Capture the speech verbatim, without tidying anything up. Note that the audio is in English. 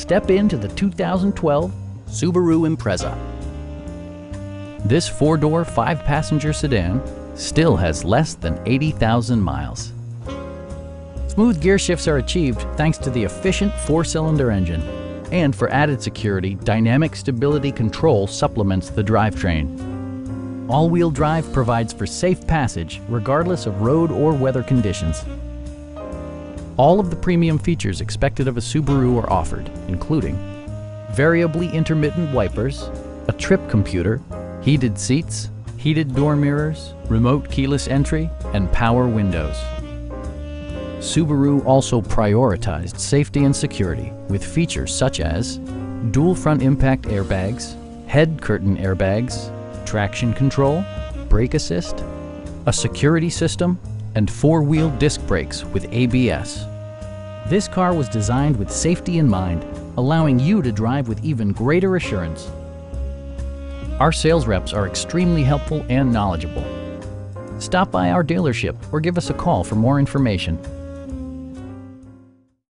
Step into the two thousand twelve Subaru Impreza. This four-door, five-passenger sedan still has less than eighty thousand miles. Smooth gear shifts are achieved thanks to the efficient four-cylinder engine. And for added security, dynamic stability control supplements the drivetrain. All-wheel drive provides for safe passage regardless of road or weather conditions. All of the premium features expected of a Subaru are offered, including variably intermittent wipers, a trip computer, heated seats, heated door mirrors, remote keyless entry, and power windows. Subaru also prioritized safety and security with features such as dual front impact airbags, head curtain airbags, traction control, brake assist, a security system, and four-wheel disc brakes with A B S. This car was designed with safety in mind, allowing you to drive with even greater assurance. Our sales reps are extremely helpful and knowledgeable. Stop by our dealership or give us a call for more information.